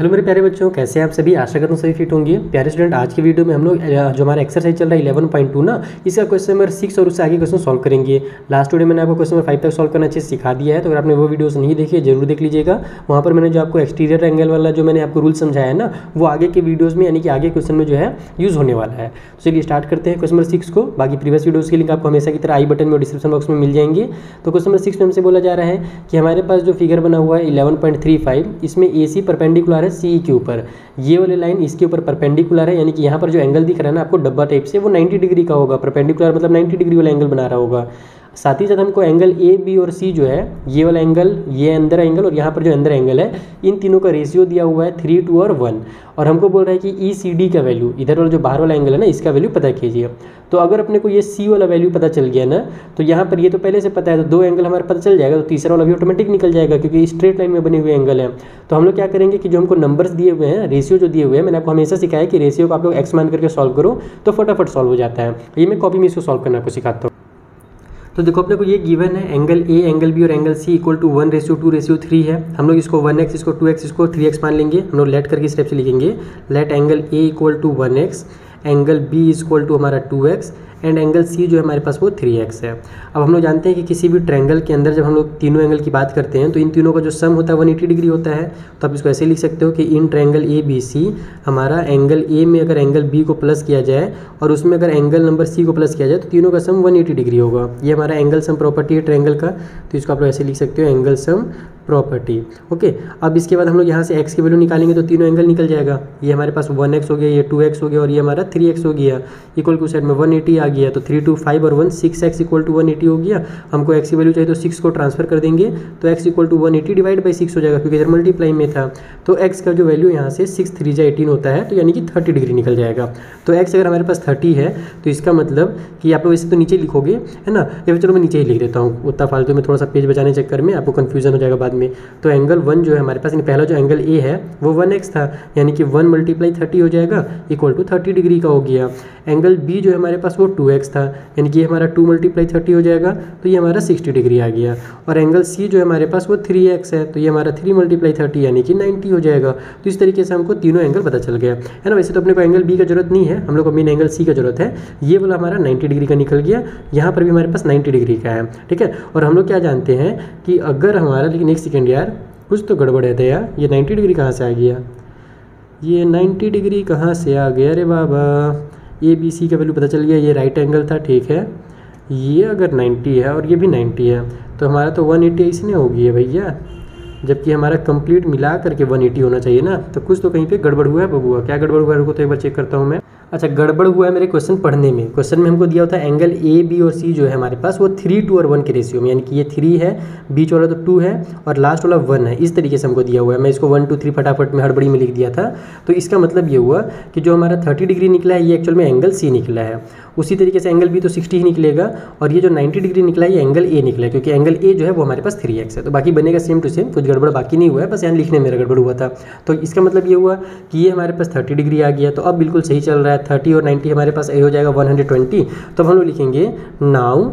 Hello मेरे प्यारे बच्चों, कैसे हैं आप सभी। आशा करता हूँ सभी फिट होंगे। प्यारे स्टूडेंट, आज की वीडियो में हम लोग जो हमारा एक्सरसाइज चल रहा है 11.2 ना, इसका क्वेश्चन नंबर 6 और उससे आगे क्वेश्चन सॉल्व करेंगे। लास्ट वीडियो मैंने आपको क्वेश्चन नंबर 5 तक सॉल्व करना अच्छे से सिखा दिया है, तो अगर आपने वो वीडियोस नहीं देखे जरूर देख लीजिएगा। वहाँ पर मैंने जो आपको एक्सटीरियर एंगल वाला जो मैंने आपको रूल समझाया है ना, वो आगे के वीडियोज़ में यानी कि आगे क्वेश्चन में जो है यूज़ होने वाला है। तो चलिए स्टार्ट करते हैं क्वेश्चन नंबर 6 को। बाकी प्रीवियस वीडियोज़ की लिंक आपको हमेशा की तरह आई बटन में और डिस्क्रिप्शन बॉक्स में मिल जाएंगे। तो क्वेश्चन नंबर 6 में हमसे बोला जा रहा है कि हमारे पास जो फिगर बना हुआ है 11.35, इसमें ए सी परपेंडिकुलर है सी के ऊपर, ये वाली लाइन इसके ऊपर परपेंडिकुलर है, यानी कि यहाँ पर जो एंगल दिख रहा है ना आपको डब्बा टाइप से, वो 90 डिग्री का होगा। परपेंडिकुलर मतलब 90 डिग्री वाला एंगल बना रहा होगा। साथ ही साथ हमको एंगल ए बी और सी जो है, ये वाला एंगल, ये अंदर एंगल और यहाँ पर जो अंदर एंगल है, इन तीनों का रेशियो दिया हुआ है 3:1। और हमको बोल रहा है कि ई सी डी का वैल्यू, इधर वाला जो बाहर वाला एंगल है ना, इसका वैल्यू पता कीजिए। तो अगर अपने को ये सी वाला वैल्यू पता चल गया ना, तो यहाँ पर ये तो पहले से पता है, तो दो एंगल हमारा पता चल जाएगा, तो तीसरा वाला भी ऑटोमेटिक निकल जाएगा क्योंकि स्ट्रेट लाइन में बने हुए एंगल है। तो हम लोग क्या करेंगे कि जो हमको नंबर्स दिए हुए हैं, रेशियो जो दिए हुए हैं, मैंने आपको हमेशा सिखाया कि रेशियो को आप लोग एक्स मान करके सॉल्व करो तो फटाफट सॉल्व हो जाता है। ये मैं कॉपी में इसको सॉल्व करना आपको सिखाता हूँ। तो देखो अपने को ये गिवन है एंगल ए, एंगल बी और एंगल सी इक्वल टू 1:2:3 है। हम लोग इसको 1x, इसको 2x, इसको 3x मान लेंगे। हम लोग लेट करके इस टाइप से लिखेंगे, let angle A equal to 1x, angle B equal to हमारा 2x एंड एंगल सी जो है हमारे पास वो 3x है। अब हम लोग जानते हैं कि किसी भी ट्रायंगल के अंदर जब हम लोग तीनों एंगल की बात करते हैं तो इन तीनों का जो सम होता है 180 डिग्री होता है। तो आप इसको ऐसे लिख सकते हो कि in triangle A B C, हमारा एंगल ए में अगर एंगल बी को प्लस किया जाए और उसमें अगर एंगल नंबर सी को प्लस किया जाए तो तीनों का सम 180 डिग्री होगा। ये हमारा एंगल सम प्रॉपर्टी है ट्रायंगल का। तो इसको आप लोग ऐसे लिख सकते हो, एंगल सम प्रॉपर्टी। ओके, अब इसके बाद हम लोग यहाँ से एक्स की वैल्यू निकालेंगे तो तीनों एंगल निकल जाएगा। ये हमारे पास 1x हो गया, ये 2x हो गया और ये हमारा 3x हो गया। इक्वल टू साइड में 180 आ गया, तो 3, 2, 5 और 1 6x इक्वल टू 180 हो गया। हमको x की वैल्यू चाहिए तो 6 को ट्रांसफर कर देंगे तो x equal to 180 divide by 6 हो जाएगा क्योंकि इधर मल्टीप्लाई में था। तो x का जो वैल्यू यहाँ से 6, 3 जा 18 होता है, तो यानी कि 30 डिग्री निकल जाएगा। तो x अगर हमारे पास 30 है तो इसका मतलब कि आप लोग इसे तो नीचे लिखोगे है ना, या चलो मैं नीचे ही लिख देता हूँ, उतना फालतू में थोड़ा सा पेज बचाने चक्कर में आपको कन्फ्यूजन हो जाएगा बाद में। तो एंगल 1 जो है हमारे पास, पहला जो एंगल ए है वो 1x था, यानी कि 1 × 30 हो जाएगा इक्वल टू 30 डिग्री का हो गया। एंगल बी जो है हमारे पास वो 2x था, यानी कि ये हमारा 2 × 30 हो जाएगा, तो ये हमारा 60 डिग्री आ गया। और एंगल सी जो है हमारे पास वो 3x है, तो ये हमारा 3 × 30 यानी कि 90 हो जाएगा। तो इस तरीके से हमको तीनों एंगल पता चल गया है ना। वैसे तो अपने को एंगल बी का जरूरत नहीं है, हम लोग को मेन एंगल सी का जरूरत है। ये वाला हमारा 90 डिग्री का निकल गया, यहाँ पर भी हमारे पास 90 डिग्री का है, ठीक है। और हम लोग क्या जानते हैं कि अगर हमारा, लेकिन एक सेकेंड यार, कुछ तो गड़बड़ है यार, ये 90 डिग्री कहाँ से आ गया, ये 90 डिग्री कहाँ से आ गया, अरे बाबा। ए बी सी का वैल्यू पता चल गया, ये राइट एंगल था, ठीक है। ये अगर 90 है और ये भी 90 है तो हमारा तो 180 इसने हो गई है भैया, जबकि हमारा कंप्लीट मिला करके 180 होना चाहिए ना। तो कुछ तो कहीं पे गड़बड़ हुआ है बबुआ, क्या गड़बड़ हुआ है रुको तो एक बार चेक करता हूँ मैं। अच्छा, गड़बड़ हुआ है मेरे क्वेश्चन पढ़ने में। क्वेश्चन में हमको दिया होता है एंगल ए बी और सी जो है हमारे पास वो 3:1 के रेशियो में, यानी कि ये 3 है, बीच वाला तो 2 है और लास्ट वाला 1 है। इस तरीके से हमको दिया हुआ है। मैं इसको 1, 2, 3 फटाफट में हड़बड़ी में लिख दिया था। तो इसका मतलब ये हुआ कि जो हमारा 30 डिग्री निकला है ये एक्चुअल में एंगल सी निकला है। उसी तरीके से एंगल बी तो 60 ही निकलेगा और ये जो 90 डिग्री निकला है ये एंगल ए निकला है, क्योंकि एंगल ए जो है वो हमारे पास 3x है। तो बाकी बनेगा सेम टू सेम, कुछ गड़बड़ बाकी नहीं हुआ है, बस यहाँ लिखने में मेरा गड़बड़ हुआ था। तो इसका मतलब ये हुआ कि ये हमारे पास 30 डिग्री आ गया। तो अब बिल्कुल सही चल रहा है, 30 और 90 हमारे पास ए हो जाएगा 120। तो हम लोग लिखेंगे नाउ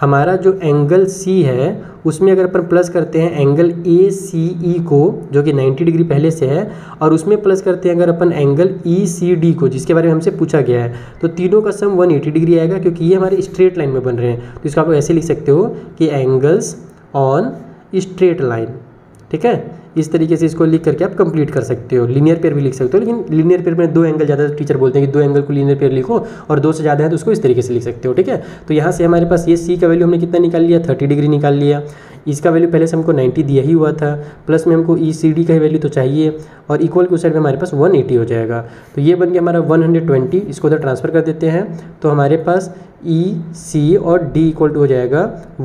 हमारा जो एंगल सी है उसमें अगर अपन प्लस करते हैं एंगल ए सी ई को जो कि 90 डिग्री पहले से है, और उसमें प्लस करते हैं अगर अपन एंगल ई सी डी को जिसके बारे में हमसे पूछा गया है, तो तीनों का सम 180 डिग्री आएगा क्योंकि ये हमारे स्ट्रेट लाइन में बन रहे हैं। तो इसको आप ऐसे लिख सकते हो कि एंगल्स ऑन स्ट्रेट लाइन, ठीक है। इस तरीके से इसको लिख करके आप कंप्लीट कर सकते हो। लीनियर पेयर भी लिख सकते हो, लेकिन लीनियर पेयर में 2 एंगल ज़्यादा, टीचर बोलते हैं कि 2 एंगल को लीनियर पेयर लिखो, और 2 से ज़्यादा है तो उसको इस तरीके से लिख सकते हो, ठीक है। तो यहाँ से हमारे पास ये सी का वैल्यू हमने कितना निकाल लिया, 30 डिग्री निकाल लिया। इसका वैल्यू पहले से हमको 90 दिया ही हुआ था, प्लस में हमको ई सी डी का वैल्यू तो चाहिए, और इक्वल के उस साइड में हमारे पास 180 हो जाएगा। तो ये बन गया हमारा 120। इसको उधर ट्रांसफ़र कर देते हैं तो हमारे पास ई सी और डी इक्वल टू हो जाएगा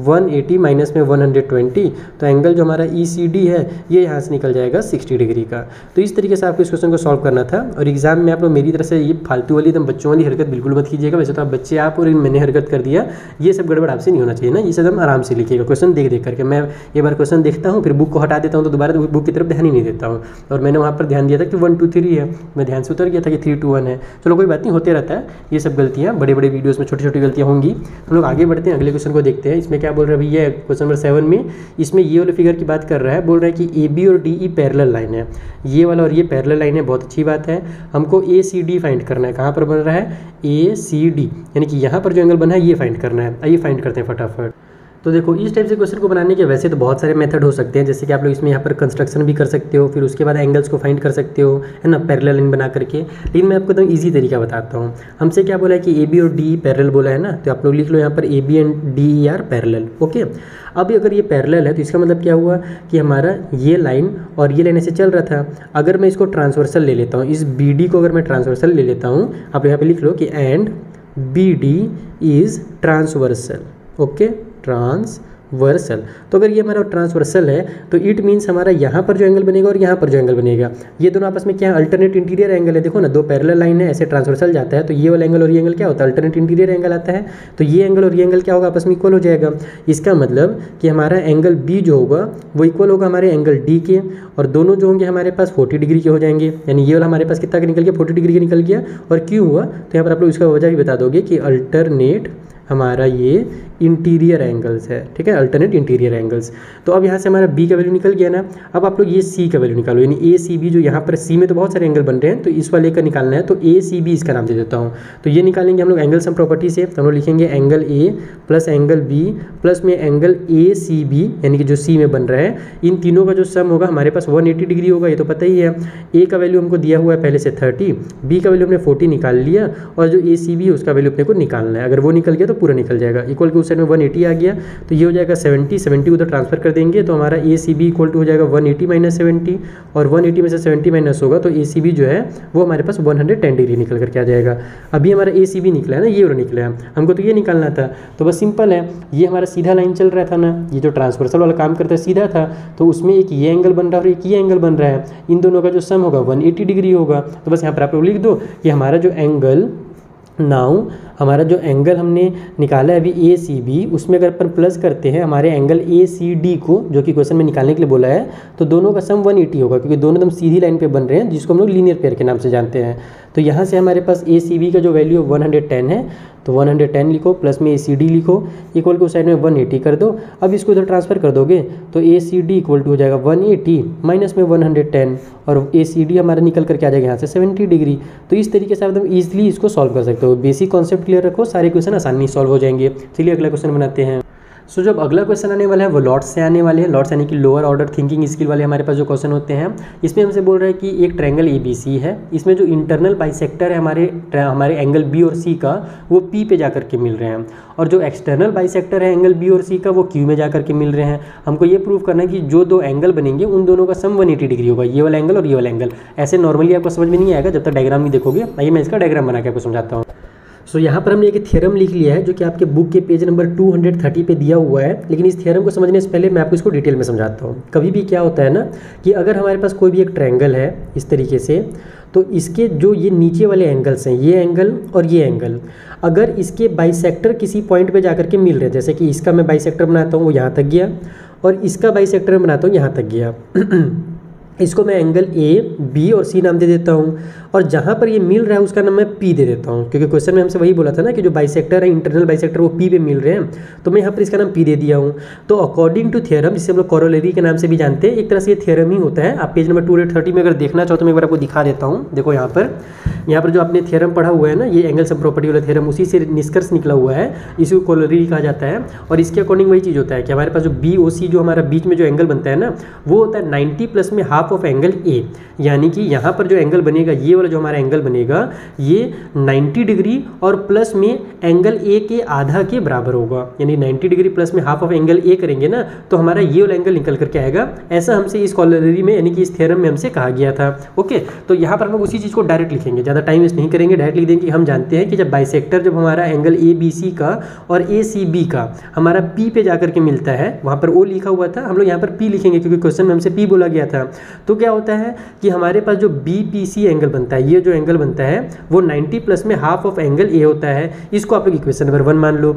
180 माइनस में 120। तो एंगल जो हमारा ई सी डी है ये यहाँ से निकल जाएगा 60 डिग्री का। तो इस तरीके से आपको इस क्वेश्चन को सॉल्व करना था। और एग्जाम में आप लोग मेरी तरफ से ये फालतू वाली एकदम बच्चों वाली हरकत बिल्कुल मत कीजिएगा। वैसे तो आप बच्चे आप और मैंने हरकत कर दिया, ये सब गड़बड़ आपसे नहीं होना चाहिए ना, ये सब आराम से लिखिएगा क्वेश्चन देख देख करके। मैं एक बार क्वेश्चन देखता हूँ, फिर बुक को हटा देता हूँ, तो दोबारा बुक की तरफ ध्यान ही नहीं देता हूँ। और मैंने वहाँ पर ध्यान दिया था कि 1 2 3 है, मैं ध्यान से उतर गया था कि 3 2 1 है। चलो कोई बात नहीं, होते रहता है ये सब गलतियाँ, बड़े बड़े वीडियोज़ में छोटी छोटी गलतियाँ होंगी। हम लोग आगे बढ़ते हैं, अगले क्वेश्चन को देखते हैं। इसमें क्या बोल रहा है भैया, क्वेश्चन नंबर 7 में इसमें ये वाले फिगर की बात कर रहा है, बोल रहा है कि ए बी और डी ई पैरेलल लाइन है, ये वाला और ये पैरेलल लाइन है, बहुत अच्छी बात है। हमको ए सी डी फाइंड करना है, कहाँ पर बन रहा है, ए सी डी, यानी कि यहाँ पर जो एंगल बना है ये फाइंड करना है। आइए फाइंड करते हैं फटाफट। तो देखो इस टाइप से क्वेश्चन को बनाने के वैसे तो बहुत सारे मेथड हो सकते हैं, जैसे कि आप लोग इसमें यहाँ पर कंस्ट्रक्शन भी कर सकते हो, फिर उसके बाद एंगल्स को फाइंड कर सकते हो, है ना, पैरेलल लाइन बना करके। लेकिन मैं आपको एकदम ईजी तरीका बताता हूँ। हमसे क्या बोला है कि ए बी और डी पैरेलल बोला है ना, तो आप लोग लिख लो यहाँ पर A B and D E are parallel. Okay, अब अगर ये पैरेलल है तो इसका मतलब क्या हुआ कि हमारा ये लाइन और ये लाइन ऐसे चल रहा था। अगर मैं इसको ट्रांसवर्सल ले लेता हूँ, इस बी डी को अगर मैं ट्रांसवर्सल ले लेता हूँ, आप यहाँ पर लिख लो कि and B D is transversal. Okay, transversal, तो अगर ये हमारा ट्रांसवर्सल है तो इट मीन्स हमारा यहाँ पर जो एंगल बनेगा और यहाँ पर जो एंगल बनेगा, ये दोनों आपस में क्या है, अल्टरनेट इंटीरियर एंगल है। देखो ना, दो पैरेलल लाइन है, ऐसे ट्रांसवर्सल जाता है तो ये वाला एंगल और ये एंगल क्या होता है, अल्टरनेट इंटीरियर एंगल आता है। तो ये एंगल और ये एंगल क्या होगा, आपस में इक्वल हो जाएगा। इसका मतलब कि हमारा एंगल बी जो होगा वो इक्वल होगा हमारे एंगल डी के, और दोनों जो होंगे हमारे पास 40 डिग्री के हो जाएंगे। यानी ये वाला हमारे पास कितना निकल गया, 40 डिग्री के निकल गया। और क्यों हुआ, तो यहाँ पर आप लोग इसका वजह भी बता दोगे कि अल्टरनेट हमारा ये इंटीरियर एंगल्स है, ठीक है, अल्टरनेट इंटीरियर एंगल्स। तो अब यहाँ से हमारा बी का वैल्यू निकल गया ना, अब आप लोग ये सी का वैल्यू निकालो, यानी ए सी बी, जो यहाँ पर सी में तो बहुत सारे एंगल बन रहे हैं तो इस वाले का निकालना है, तो ए सी बी इसका नाम दे देता हूँ। तो ये निकालेंगे हम लोग एंगल सम प्रॉपर्टी से, तो हम लोग लिखेंगे angle A plus angle B plus में एंगल ए सी बी, यानी कि जो सी में बन रहा है, इन तीनों का जो सम होगा हमारे पास 180 डिग्री होगा, ये तो पता ही है। ए का वैल्यू हमको दिया हुआ है पहले से 30, बी का वैल्यू हमने 40 निकाल लिया, और जो ए सी बी है उसका वैल्यू अपने को निकालना है। अगर वो निकल गया तो पूरा निकल जाएगा, इक्वल के उस साइड में 180 आ गया, तो ये हो जाएगा 70, 70 उधर ट्रांसफर कर देंगे तो हमारा A C B equal to हो जाएगा 180 माइनस 70, और 180 में से 70 माइनस होगा तो ए सी बी जो है वो हमारे पास 110 डिग्री निकल करके आ जाएगा। अभी हमारा ए सी बी निकला है ना, ये और निकला है, हमको तो ये निकालना था। तो बस सिंपल है, ये हमारा सीधा लाइन चल रहा था ना, ये जो ट्रांसवर्सल वाला काम करता है सीधा था, तो उसमें एक ये एंगल बन रहा है और एक ये एंगल बन रहा है, इन दोनों का जो सम होगा 180 डिग्री होगा। तो बस यहाँ पर आप लोग लिख दो कि हमारा जो एंगल नाउ, हमारा जो एंगल हमने निकाला है अभी ए सी बी, उसमें अगर अपन प्लस करते हैं हमारे एंगल ए सी डी को, जो कि क्वेश्चन में निकालने के लिए बोला है, तो दोनों का सम 180 होगा, क्योंकि दोनों एकदम सीधी लाइन पे बन रहे हैं, जिसको हम लोग लीनियर पेयर के नाम से जानते हैं। तो यहाँ से हमारे पास ए सी बी का जो वैल्यू 110 है, तो 110 लिखो प्लस में ए सी डी लिखो, इक्वल को साइड में 180 कर दो। अब इसको इधर ट्रांसफर कर दोगे तो A C D equal to हो जाएगा 180 माइनस में 110, और ए सी डी हमारा निकल करके आ जाएगा यहाँ से 70 डिग्री। तो इस तरीके से आप एकदम ईजिली इसको सॉल्व कर सकते हो। बेसिक कॉन्सेप्ट क्लियर रखो, सारे क्वेश्चन आसानी सॉल्व हो जाएंगे। चलिए अगला क्वेश्चन बनाते हैं। सो जब अगला क्वेश्चन आने वाला है वो लॉट्स से आने वाले हैं। लॉट्स यानी कि लोअर ऑर्डर थिंकिंग स्किल वाले हमारे पास जो क्वेश्चन होते हैं, इसमें हमसे बोल रहा है कि एक ट्रायंगल एबीसी है, इसमें जो इंटरनल बाइसेक्टर है हमारे एंगल बी और सी का, वो पी पे जा करके मिल रहे हैं, और जो एक्सटर्नल बाइसेक्टर है एंगल बी और सी का वो क्यू में जा करके मिल रहे हैं। हमको ये प्रूव करना है कि जो दो एंगल बनेंगे उन दोनों का सम 180 डिग्री होगा, ये वाला एंगल और ये वाला एंगल। ऐसे नॉर्मली आपको समझ में नहीं आएगा जब तक डायग्राम नहीं देखोगे। आइए मैं इसका डायग्राम बना के आपको समझाता हूँ। सो यहाँ पर हमने एक थ्योरम लिख लिया है जो कि आपके बुक के पेज नंबर 230 पे दिया हुआ है, लेकिन इस थ्योरम को समझने से पहले मैं आपको इसको डिटेल में समझाता हूँ। कभी भी क्या होता है ना कि अगर हमारे पास कोई भी एक ट्रायंगल है इस तरीके से, तो इसके जो ये नीचे वाले एंगल्स हैं, ये एंगल और ये एंगल, अगर इसके बाइसेक्टर किसी पॉइंट पे जा करके मिल रहे हैं, जैसे कि इसका मैं बाइसेक्टर बनाता हूँ वो यहाँ तक गया, और इसका बाइसेक्टर बनाता हूँ यहाँ तक गया, इसको मैं एंगल ए बी और सी नाम दे देता हूँ, और जहाँ पर ये मिल रहा है उसका नाम मैं पी दे देता हूँ, क्योंकि क्वेश्चन में हमसे वही बोला था ना कि जो बाइसेक्टर है इंटरनल बाइसेक्टर वो पी पे मिल रहे हैं, तो मैं यहाँ पर इसका नाम पी दे दिया हूँ। तो अकॉर्डिंग टू थ्योरम, जिसे हम लोग कोरोलरी के नाम से भी जानते हैं, एक तरह से ये थ्योरम ही होता है। आप पेज नंबर 230 में अगर देखना चाहो तो मैं एक बार आपको दिखा देता हूँ। देखो यहाँ पर जो आपने थ्योरम पढ़ा हुआ है ना, ये एंगल सम प्रॉपर्टी वाला थ्योरम, उसी से निष्कर्ष निकला हुआ है, इसको कोरोलरी कहा जाता है। और इसके अकॉर्डिंग वही चीज़ होता है कि हमारे पास जो बी ओ सी, जो हमारा बीच में जो एंगल बनता है ना, वो होता है 90 प्लस में हाफ ऑफ एंगल ए, यानी कि यहाँ पर जो एंगल बनेगा, ये वाला जो हमारा एंगल बनेगा, ये 90 डिग्री और प्लस में एंगल ए के आधा के बराबर होगा। यानी 90 डिग्री प्लस में हाफ ऑफ एंगल ए करेंगे ना, तो हमारा ये वाला एंगल निकल करके आएगा। ऐसा हमसे इस कोरोलरी में, यानी कि इस थ्योरम में हमसे कहा गया था। ओके, तो यहाँ पर हम उसी चीज़ को डायरेक्ट लिखेंगे, ज़्यादा टाइम वेस्ट नहीं करेंगे, डायरेक्ट लिख देंगे कि हम जानते हैं कि जब बाइसेक्टर, जब हमारा एंगल ए बी सी का और ए सी बी का हमारा पी पे जा करके मिलता है, वहाँ पर ओ लिखा हुआ था, हम लोग यहाँ पर पी लिखेंगे क्योंकि क्वेश्चन में हमसे पी बोला गया था। तो क्या होता है कि हमारे पास जो बी पी सी एंगल बनता है, ये जो एंगल बनता है वो 90 प्लस में हाफ ऑफ एंगल ए होता है। इसको आप लोग इक्वेशन नंबर 1 मान लो।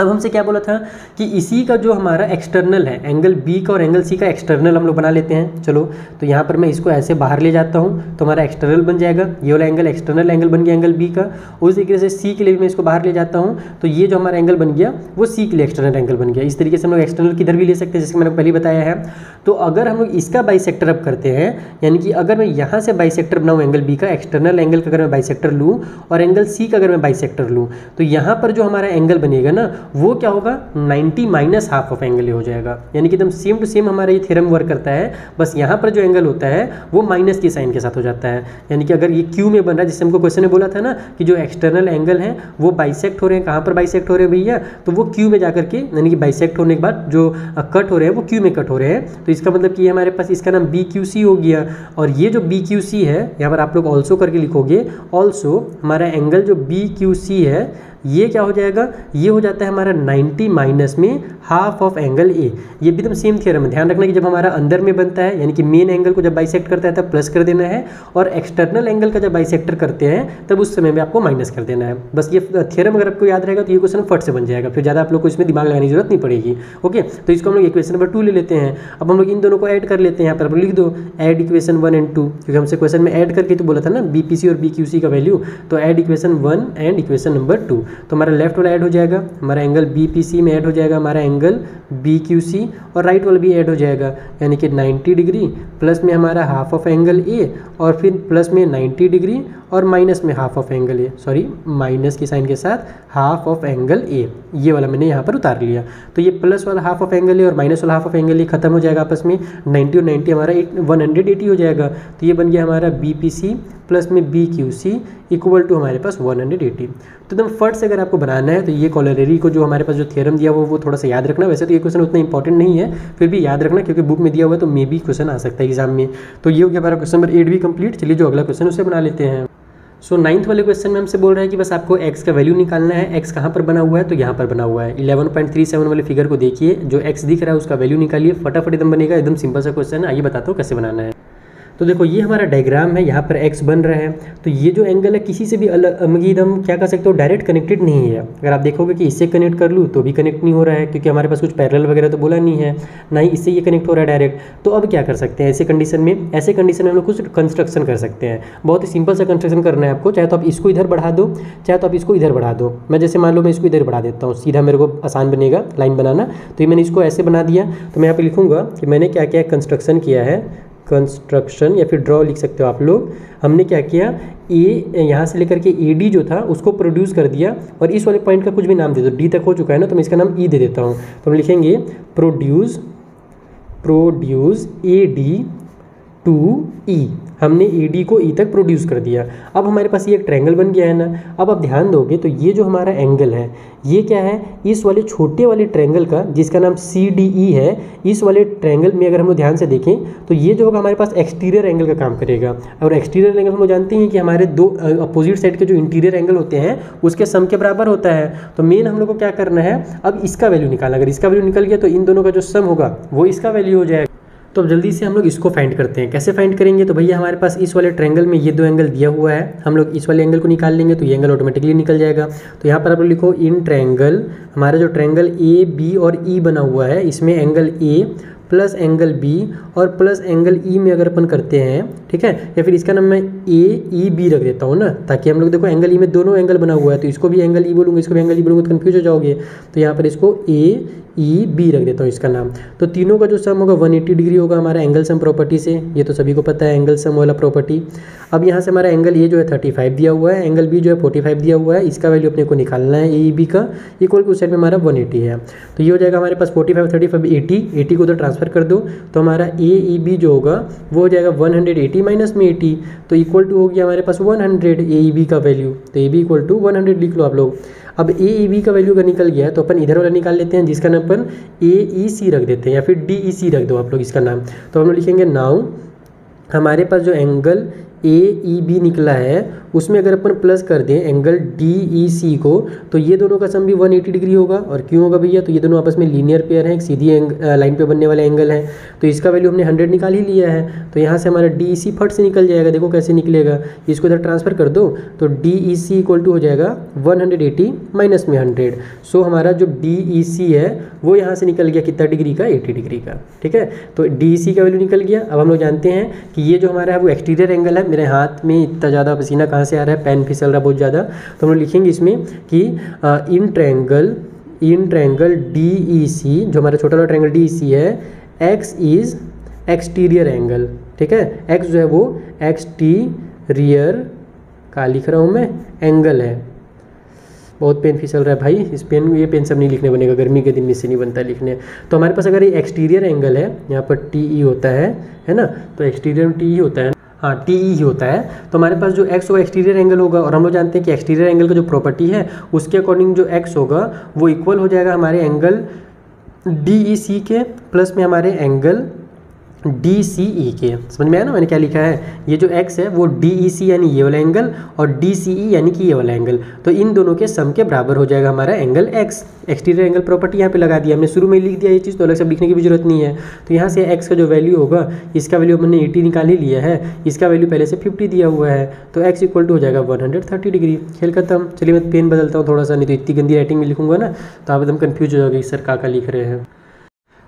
अब हमसे क्या बोला था कि इसी का जो हमारा एक्सटर्नल है, एंगल बी का और एंगल सी का एक्सटर्नल हम लोग बना लेते हैं। चलो तो यहाँ पर मैं इसको ऐसे बाहर ले जाता हूँ तो हमारा एक्सटर्नल बन जाएगा, ये वाला एंगल एक्सटर्नल एंगल बन गया एंगल बी का। उस तरीके से सी के लिए भी मैं इसको बाहर ले जाता हूँ तो ये जो हमारा एंगल बन गया वो सी के लिए एक्सटर्नल एंगल बन गया। इस तरीके से हम लोग एक्सटर्नल किधर भी ले सकते हैं, जैसे मैंने पहले बताया है। तो अगर हम लोग इसका बाइसेक्टर अब करते हैं, यानी कि अगर मैं यहाँ से बाइसेक्टर बनाऊँ एंगल बी का, एक्सटर्नल एंगल का अगर मैं बाइसेक्टर लूँ और एंगल सी का अगर मैं बाइसेक्टर लूँ तो यहाँ पर जो हमारा एंगल बनेगा ना वो क्या होगा, 90 माइनस हाफ ऑफ एंगल हो जाएगा। यानी कि एकदम सेम टू सेम हमारा ये थ्योरम वर्क करता है, बस यहाँ पर जो एंगल होता है वो माइनस के साइन के साथ हो जाता है। यानी कि अगर ये क्यू में बन रहा है, जिससे हमको क्वेश्चन में बोला था ना कि जो एक्सटर्नल एंगल है वो बाइसेक्ट हो रहे हैं, कहाँ पर बाइसेक्ट हो रहे हैं भैया, तो वो क्यू में जाकर के, यानी कि बाइसेक्ट होने के बाद जो कट हो रहे हैं वो क्यू में कट हो रहे हैं। तो इसका मतलब कि हमारे पास इसका नाम बी क्यू सी हो गया। और ये जो बी क्यू सी है, यहाँ पर आप लोग ऑल्सो करके लिखोगे, ऑल्सो हमारा एंगल जो बी क्यू सी है ये क्या हो जाएगा, ये हो जाता है हमारा 90 माइनस में हाफ ऑफ एंगल ए। ये भी एकदम सेम थियरम है, ध्यान रखना कि जब हमारा अंदर में बनता है, यानी कि मेन एंगल को जब बाइसेक्ट करता है तब प्लस कर देना है, और एक्सटर्नल एंगल का जब बाइसेक्टर करते हैं तब उस समय में आपको माइनस कर देना है। बस ये थियरम अगर आपको याद रहेगा तो ये क्वेश्चन फट से बन जाएगा, फिर ज़्यादा आप लोग को इसमें दिमाग लगाने की जरूरत नहीं पड़ेगी। ओके, तो इसको हम लोग इक्वेशन नंबर 2 ले लेते हैं। अब हम लोग इन दोनों को ऐड कर लेते हैं, यहाँ पर लिख दो ऐड इक्वेशन 1 एंड 2, क्योंकि हमसे क्वेश्चन में ऐड करके तो बोला था ना बी पी सी और बी क्यू सी का वैल्यू, तो add equation 1 and equation number 2। तो हमारा लेफ्ट वाला ऐड हो जाएगा, हमारा एंगल BPC में ऐड हो जाएगा हमारा एंगल BQC, और राइट वाला भी ऐड हो जाएगा, यानी कि 90 डिग्री प्लस में हमारा हाफ ऑफ एंगल A, और फिर प्लस में 90 डिग्री और माइनस में half of angle A, sorry minus के साइन के साथ हाफ ऑफ एंगल A, ये वाला मैंने यहाँ पर उतार लिया। तो ये प्लस वाला हाफ ऑफ एंगल A और माइनस वाला हाफ ऑफ एंगल A खत्म हो जाएगा आपस में, 90 और 90 हमारा 180 हो जाएगा। तो ये बन गया हमारा BPC प्लस में BQC इक्वल टू हमारे पास 180। तो एकदम फट से अगर आपको बनाना है तो ये कॉलरेरी को जो हमारे पास जो थ्योरम दिया हुआ वो थोड़ा सा याद रखना। वैसे तो ये क्वेश्चन उतना इंपॉर्टेंट नहीं है, फिर भी याद रखना क्योंकि बुक में दिया हुआ है तो मे बी क्वेश्चन आ सकता है एग्जाम में। तो ये हो गया हमारा क्वेश्चन नंबर 8 भी कंप्लीट। चलिए जो अगला क्वेश्चन उसे बना लेते हैं। सो नाइन्थ वाले क्वेश्चन में हमसे बोल रहा है कि बस आपको x का वैल्यू निकालना है। x कहाँ पर बना हुआ है, तो यहाँ पर बना हुआ है। 11.37 वाले फिगर को देखिए, जो x दिख रहा है उसका वैल्यू निकालिए। फटाफट एकदम बनेगा, एकदम सिंपल सा क्वेश्चन है। आइए बताता हूँ कैसे बनाना है। तो देखो ये हमारा डायग्राम है, यहाँ पर x बन रहा है। तो ये जो एंगल है किसी से भी अलग, एकदम क्या कर सकते हो, डायरेक्ट कनेक्टेड नहीं है। अगर आप देखोगे कि इससे कनेक्ट कर लूँ तो भी कनेक्ट नहीं हो रहा है, क्योंकि हमारे पास कुछ पैरेलल वगैरह तो बोला नहीं है, ना ही इससे ये कनेक्ट हो रहा है डायरेक्ट। तो अब क्या कर सकते हैं ऐसे कंडीशन में, हम लोग कुछ कंस्ट्रक्शन कर सकते हैं। बहुत ही सिंपल सा कंस्ट्रक्शन करना है आपको। चाहे तो आप इसको इधर बढ़ा दो, चाहे तो आप इसको इधर बढ़ा दो। मैं जैसे मान लो मैं इसको इधर बढ़ा देता हूँ, सीधा मेरे को आसान बनेगा लाइन बनाना। तो ये मैंने इसको ऐसे बना दिया। तो मैं यहाँ पर लिखूँगा कि मैंने क्या क्या कंस्ट्रक्शन किया है, कंस्ट्रक्शन या फिर ड्रॉ लिख सकते हो आप लोग। हमने क्या किया, ए यहाँ से लेकर के ए डी जो था उसको प्रोड्यूस कर दिया, और इस वाले पॉइंट का कुछ भी नाम दे दो, डी तक हो चुका है ना तो मैं इसका नाम ई दे देता हूँ। तो हम लिखेंगे produce A D to E. हमने AD को E तक प्रोड्यूस कर दिया। अब हमारे पास ये एक ट्रायंगल बन गया है ना। अब आप ध्यान दोगे तो ये जो हमारा एंगल है ये क्या है, इस वाले छोटे वाले ट्रायंगल का, जिसका नाम CDE है, इस वाले ट्रायंगल में अगर हम लोग ध्यान से देखें तो ये जो होगा हमारे पास एक्सटीरियर एंगल का काम करेगा। और एक्सटीरियर एंगल हम लोग जानते हैं कि हमारे दो अपोजिट साइड के जो इंटीरियर एंगल होते हैं उसके सम के बराबर होता है। तो मेन हम लोग को क्या करना है, अब इसका वैल्यू निकालना। अगर इसका वैल्यू निकल गया तो इन दोनों का जो सम होगा वो इसका वैल्यू हो जाएगा। तो अब जल्दी से हम लोग इसको फाइंड करते हैं। कैसे फाइंड करेंगे, तो भैया हमारे पास इस वाले ट्रायंगल में ये दो एंगल दिया हुआ है, हम लोग इस वाले एंगल को निकाल लेंगे तो ये एंगल ऑटोमेटिकली निकल जाएगा। तो यहाँ पर आप लोग लिखो इन ट्रायंगल, हमारा जो ट्रायंगल ए बी और ई बना हुआ है इसमें angle A plus angle B और प्लस एंगल ई में अगर अपन करते हैं, ठीक है, या फिर इसका नाम मैं ए ई बी रख देता हूँ ना, ताकि हम लोग देखो एंगल ई में दोनों एंगल बना हुआ है तो इसको भी एंगल ई बोलूँगा, इसको भी एंगल ई बोलूँगा तो कन्फ्यूज हो जाओगे। तो यहाँ पर इसको ए ई बी रख देता हूँ इसका नाम। तो तीनों का जो सम होगा 180 डिग्री होगा हमारा एंगल सम प्रॉपर्टी से। ये तो सभी को पता है एंगल सम वाला प्रॉपर्टी। अब यहाँ से हमारा एंगल ए जो है 35 दिया हुआ है, एंगल बी जो है 45 दिया हुआ है, इसका वैल्यू अपने को निकालना है ए ई बी का इक्वल टू। उस साइड में हमारा 180 है तो ये हो जाएगा हमारे पास 45, 35, 80 को उधर ट्रांसफर कर दो। तो हमारा ए ई बी जो होगा वो हो जाएगा 180 माइनस में 80, तो इक्वल टू हो गया हमारे पास 100 ए ई बी का वैल्यू। तो ए बी इक्वल टू 100 लिख लो आप लोग। अब ए ई बी का वैल्यू अगर निकल गया है तो अपन इधर वाला निकाल लेते हैं, जिसका नाम अपन ए ई सी रख देते हैं या फिर डी ई सी रख दो आप लोग इसका नाम। तो हम लोग लिखेंगे नाउ हमारे पास जो एंगल AEB निकला है उसमें अगर अपन प्लस कर दें एंगल DEC को तो ये दोनों का सम भी 180 डिग्री होगा। और क्यों होगा भैया? तो ये दोनों आपस में लीनियर पेयर हैं, एक सीधी लाइन पे बनने वाला एंगल है, तो इसका वैल्यू हमने 100 निकाल ही लिया है। तो यहाँ से हमारा DEC फट से निकल जाएगा। देखो कैसे निकलेगा, इसको इधर ट्रांसफर कर दो तो DEC इक्वल टू हो जाएगा 180 माइनस में 100। सो हमारा जो DEC है वो यहाँ से निकल गया कितना डिग्री का, 80 डिग्री का। ठीक है, तो DEC का वैल्यू निकल गया। अब हम लोग जानते हैं कि ये जो हमारा है वो एक्सटीरियर एंगल है। मेरे हाथ में इतना ज़्यादा पसीना कहाँ से आ रहा है, पैन फिसल रहा बहुत ज़्यादा। तो हम लोग लिखेंगे इसमें कि इन ट्रैंगल DEC, जो हमारा छोटा वाला ट्रैंगल DEC है, x इज़ एक्सटीरियर एंगल। ठीक है, x जो है वो एक्सटीरियर का लिख रहा हूँ मैं एंगल है। बहुत पेन फिसल रहा है भाई, इस पेन ये पेन सब नहीं लिखने बनेगा, गर्मी के दिन में इससे नहीं बनता लिखने। तो हमारे पास अगर ये एक्सटीरियर एंगल है, यहाँ पर TE होता है ना, तो एक्सटीरियर TE होता है, हाँ TE ही होता है। तो हमारे पास जो x होगा एक्सटीरियर एंगल होगा। और हम लोग जानते हैं कि एक्सटीरियर एंगल का जो प्रॉपर्टी है उसके अकॉर्डिंग जो x होगा वो इक्वल हो जाएगा हमारे एंगल DEC के प्लस में हमारे एंगल DCE के। समझ में आया ना मैंने क्या लिखा है? ये जो x है वो DEC यानी ये वाला एंगल और DCE यानी कि ये वाला एंगल, तो इन दोनों के सम के बराबर हो जाएगा हमारा angle x। Exterior angle property यहाँ पे लगा दिया हमने, शुरू में लिख दिया ये चीज़, तो अलग से लिखने की भी जरूरत नहीं है। तो यहाँ से x का जो वैल्यू होगा, इसका वैल्यू हमने 80 निकाल ही लिया है, इसका वैल्यू पहले से 50 दिया हुआ है, तो x इक्वल टू हो जाएगा 130 डिग्री। खेल खत्म। चलिए मैं पेन बदलता हूँ थोड़ा सा, नहीं तो इतनी गंदी राइटिंग में लिखूंगा ना तो आप एकदम कन्फ्यूज हो जाओगे सर काका लिख रहे हैं।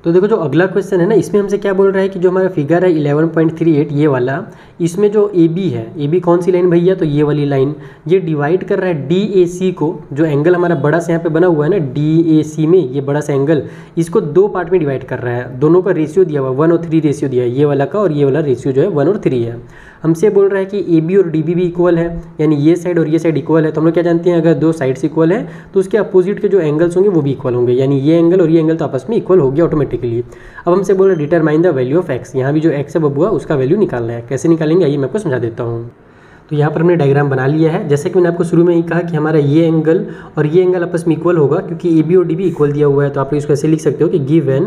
तो देखो जो अगला क्वेश्चन है ना, इसमें हमसे क्या बोल रहा है कि जो हमारा फिगर है 11.38 ये वाला, इसमें जो AB है, AB कौन सी लाइन भैया? तो ये वाली लाइन, ये डिवाइड कर रहा है DAC को, जो एंगल हमारा बड़ा सा यहाँ पे बना हुआ है ना DAC में, ये बड़ा सा एंगल, इसको दो पार्ट में डिवाइड कर रहा है। दोनों का रेशियो दिया हुआ 1 और 3 रेशियो दिया है, ये वाला का और ये वाला रेशियो जो है 1 और 3 है। हमसे बोल रहा है कि AB और DB भी इक्वल है, यानी ये साइड और ये साइड इक्वल है। तो हम लोग क्या जानते हैं, अगर दो साइड्स इक्वल है तो उसके अपोजिट के जो एंगल्स होंगे वो भी इक्वल होंगे, यानी ये एंगल और ये एंगल तो आपस में इक्वल हो गया ऑटोमेटिकली। अब हमसे बोल रहा है determine the value of x, यहाँ भी जो एक्स है बबुआ उसका वैल्यू निकालना है। कैसे निकालेंगे आइए मैं आपको समझा देता हूँ। तो यहाँ पर हमने डायग्राम बना लिया है। जैसे कि मैंने आपको शुरू में ही कहा कि हमारा ये एंगल और ये एंगल आपस में इक्वल होगा क्योंकि AB और DB इक्वल दिया हुआ है। तो आप इसको ऐसे लिख सकते हो कि given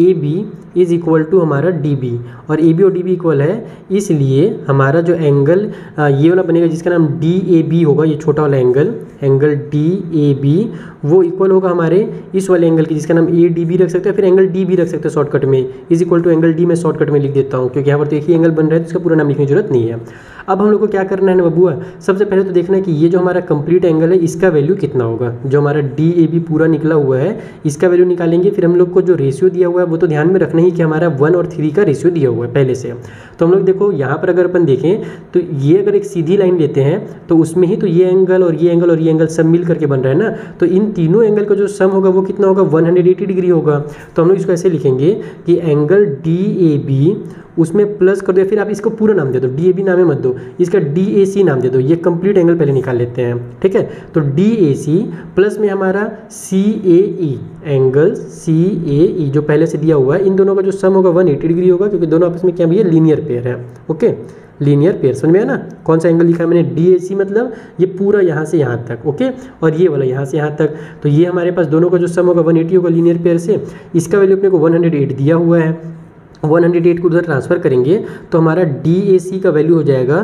AB is equal to हमारा DB, और AB और DB इक्वल है, इसलिए हमारा जो एंगल ये वाला बनेगा जिसका नाम DAB होगा, ये छोटा वाला एंगल DAB, वो इक्वल होगा हमारे इस वाले एंगल की जिसका नाम ADB रख सकते हैं, फिर एंगल DB रख सकते हैं शॉर्टकट में, is equal to angle D में शॉर्टकट में लिख देता हूँ क्योंकि यहाँ पर तो एक ही एंगल बन रहा है तो इसका पूरा नाम लिखने की जरूरत नहीं है। अब हम लोग को क्या करना है ना बबुआ, सबसे पहले तो देखना है कि ये जो हमारा कंप्लीट एंगल है इसका वैल्यू कितना होगा। जो हमारा DAB पूरा निकला हुआ है इसका वैल्यू निकालेंगे। फिर हम लोग को जो रेशियो दिया हुआ है वो तो ध्यान में रखना ही कि हमारा 1 और 3 का रेशियो दिया हुआ है पहले से। तो हम लोग देखो यहाँ पर अगर अपन देखें तो ये अगर एक सीधी लाइन लेते हैं तो उसमें ही तो ये एंगल और ये एंगल और ये एंगल सब मिल करके बन रहा है ना, तो इन तीनों एंगल का जो सम होगा वो कितना होगा, 180 डिग्री होगा। तो हम लोग इसको ऐसे लिखेंगे कि एंगल DAB, उसमें प्लस कर दो, फिर आप इसको पूरा नाम दे दो, DAB नाम मत दो, इसका DAC नाम दे दो, ये कंप्लीट एंगल पहले निकाल लेते हैं। ठीक है, तो DAC प्लस में हमारा CAE, एंगल CAE जो पहले से दिया हुआ है, इन दोनों का जो सम होगा 180 डिग्री होगा क्योंकि दोनों आपस में क्या भैया लीनियर पेयर है। ओके, लीनियर पेयर, समझ में आया ना? कौन सा एंगल लिखा है मैंने, DAC, मतलब ये पूरा यहाँ से यहाँ तक, ओके, और ये वाला यहाँ से यहाँ तक। तो ये हमारे पास दोनों का जो सम होगा 180 होगा लीनियर पेयर से। इसका वैल्यू अपने को 108 दिया हुआ है, 108 को उधर ट्रांसफ़र करेंगे तो हमारा DAC का वैल्यू हो जाएगा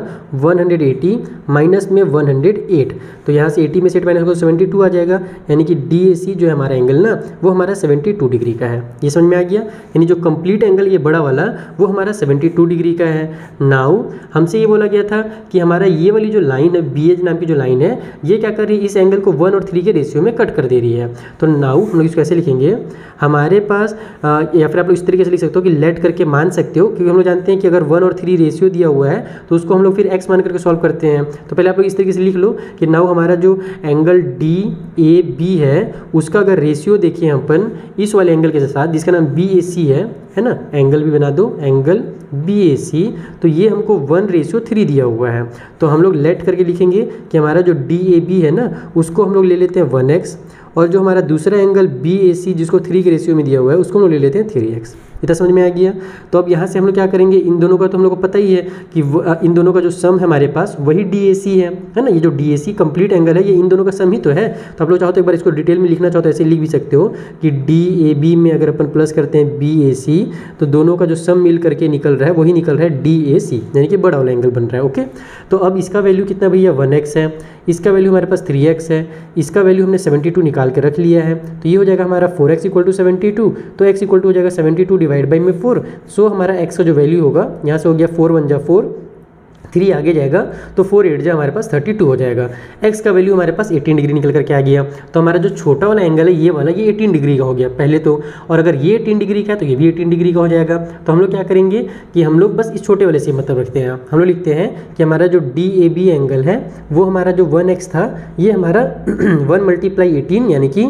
180 माइनस में 108। तो यहाँ से 80 में से 8 माइनस को 72 आ जाएगा, यानी कि DAC जो है हमारा एंगल ना वो हमारा 72 डिग्री का है। ये समझ में आ गया, यानी जो कंप्लीट एंगल ये बड़ा वाला वो हमारा 72 डिग्री का है। नाउ हमसे ये बोला गया था कि हमारा ये वाली जो लाइन है BH नाम की जो लाइन है, ये क्या कर रही है, इस एंगल को 1 और 3 के रेशियो में कट कर दे रही है। तो नाउ हम लोग इसको ऐसे लिखेंगे हमारे पास, या फिर आप लोग इस तरीके से लिख सकते हो कि लेट के मान सकते हो क्योंकि हम लोग जानते हैं कि अगर 1 और 3 रेशियो दिया हुआ है तो उसको हम लोग फिर x मान करके सॉल्व करते हैं। तो पहले आप लोग इस तरीके से लिख लो कि नाउ हमारा जो एंगल DAB है उसका अगर रेशियो देखिए अपन इस वाले एंगल के साथ जिसका नाम BAC है ना, एंगल भी बना दो एंगल BAC, तो ये हमको 1:3 दिया हुआ है। तो हम लोग लेट करके लिखेंगे कि हमारा जो DAB है ना उसको हम लोग ले लेते हैं 1x, और जो हमारा दूसरा एंगल BAC जिसको 3 के रेशियो में दिया हुआ है उसको हम लोग ले लेते हैं 3x। इतना समझ में आ गया। तो अब यहाँ से हम लोग क्या करेंगे, इन दोनों का तो हम लोग को पता ही है कि इन दोनों का जो सम है हमारे पास वही DAC है ना। ये जो DAC कंप्लीट एंगल है ये इन दोनों का सम ही तो है। तो आप लोग चाहो तो एक बार इसको डिटेल में लिखना चाहो तो ऐसे लिख भी सकते हो कि DAB में अगर अपन प्लस करते हैं BAC तो दोनों का जो सम मिल करके निकल रहा है वही निकल रहा है DAC, यानी कि बड़ा वाला एंगल बन रहा है। ओके, तो अब इसका वैल्यू कितना भैया 1x है, इसका वैल्यू हमारे पास 3x है, इसका वैल्यू हमने 72 निकाल के रख लिया है। तो ये हो जाएगा हमारा 4x इक्वल टू 72, तो x इक्वल टू हो जाएगा 72 डिवाइड बाई में 4। सो हमारा x का जो वैल्यू होगा यहाँ से हो गया 4 1 जा 4, 3 आगे जाएगा तो 4 8 जा हमारे पास 32 हो जाएगा। x का वैल्यू हमारे पास 18 डिग्री निकल करके आ गया। तो हमारा जो छोटा वाला एंगल है ये वाला, ये 18 डिग्री का हो गया पहले तो, और अगर ये 18 डिग्री का है तो ये भी 18 डिग्री का हो जाएगा। तो हम लोग क्या करेंगे कि हम लोग बस इस छोटे वाले से मतलब रखते हैं। हम लोग लिखते हैं कि हमारा जो DAB एंगल है वो हमारा जो 1x था ये हमारा 1 मल्टीप्लाई 18 यानी कि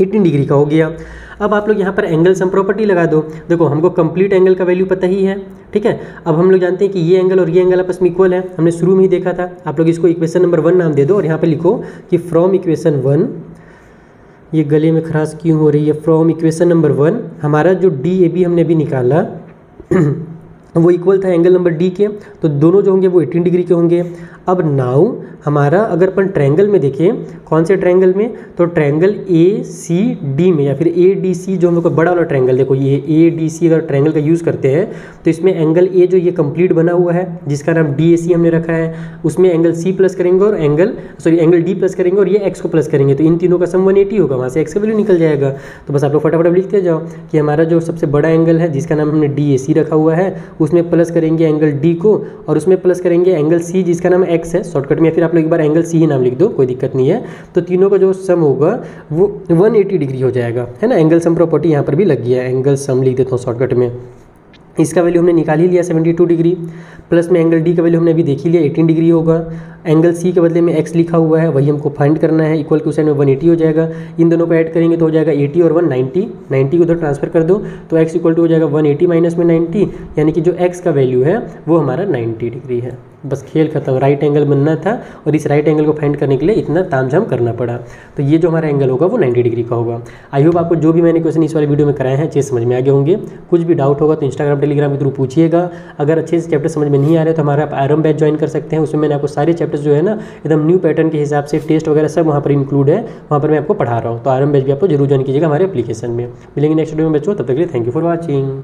18 डिग्री का हो गया। अब आप लोग यहाँ पर एंगल सम प्रॉपर्टी लगा दो। देखो हमको कंप्लीट एंगल का वैल्यू पता ही है, ठीक है। अब हम लोग जानते हैं कि ये एंगल और ये एंगल आपस में इक्वल है, हमने शुरू में ही देखा था। आप लोग इसको इक्वेशन नंबर 1 नाम दे दो और यहाँ पे लिखो कि फ्रॉम इक्वेशन 1, ये गले में खराश क्यों हो रही है, फ्रॉम इक्वेशन नंबर 1 हमारा जो DAB हमने अभी निकाला वो इक्वल था एंगल नंबर D के, तो दोनों जो होंगे वो 18 डिग्री के होंगे। अब नाउ हमारा अगर अपन ट्रायंगल में देखें, कौन से ट्रायंगल में, तो ट्रायंगल ACD में या फिर ADC जो हम लोग का बड़ा वाला ट्रायंगल, देखो ये ADC अगर ट्रायंगल का यूज़ करते हैं तो इसमें एंगल A जो ये कंप्लीट बना हुआ है जिसका नाम DAC हमने रखा है, उसमें एंगल C प्लस करेंगे और एंगल D प्लस करेंगे और ये X को प्लस करेंगे, तो इन तीनों का सम 180 होगा, वहाँ से X का वैल्यू निकल जाएगा। तो बस आप लोग फटाफट लिखते जाओ कि हमारा जो सबसे बड़ा एंगल है जिसका नाम हमने DAC रखा हुआ है उसमें प्लस करेंगे एंगल D को और उसमें प्लस करेंगे एंगल C जिसका नाम X है शॉर्टकट में, या फिर आप लोग एक बार एंगल C ही नाम लिख दो, कोई दिक्कत नहीं है। तो तीनों का जो सम होगा वो 180 डिग्री हो जाएगा, है ना। एंगल सम प्रॉपर्टी यहाँ पर भी लग गया है, एंगल सम लिख देता हूँ शॉर्टकट में। इसका वैल्यू हमने निकाल ही लिया 72 डिग्री, प्लस में एंगल D का वैल्यू हमने अभी देखी लिया 18 डिग्री होगा, एंगल C के बदले में X लिखा हुआ है वही हमको फाइंड करना है, इक्वल टू साइन में 180 हो जाएगा। इन दोनों को ऐड करेंगे तो हो जाएगा 80 और 190, 90 को उधर ट्रांसफर कर दो तो X इक्वल टू हो जाएगा 180 माइनस में 90, यानी कि जो X का वैल्यू है वो हमारा 90 डिग्री है। बस खेल खत्म, राइट एंगल बनना था और इस राइट एंगल को फाइंड करने के लिए इतना तामझाम करना पड़ा। तो ये जो हमारा एंगल होगा वो 90 डिग्री का होगा। आई होप आपको जो भी मैंने क्वेश्चन इस वाले वीडियो में कराए हैं अच्छे से समझ में आ गए होंगे। कुछ भी डाउट होगा तो इंस्टाग्राम टेलीग्राम के थ्रू पूछिएगा। अगर अच्छे से चैप्टर समझ में नहीं आ रहे तो हमारा आप आरम बैच ज्वाइन कर सकते हैं, उसमें मैंने आपको सारे चैप्टर्स जो है ना एकदम न्यू पैटर्न के हिसाब से टेस्ट वगैरह सब वहाँ पर इंक्लूड है, वहाँ पर मैं आपको पढ़ा रहा हूँ। तो आरम बैच भी आपको जरूर ज्वाइन कीजिएगा हमारे एप्लीकेशन में। मिलेंगे नेक्स्ट वीडियो में बच्चों, तब तक के लिए थैंक यू फॉर वॉचिंग।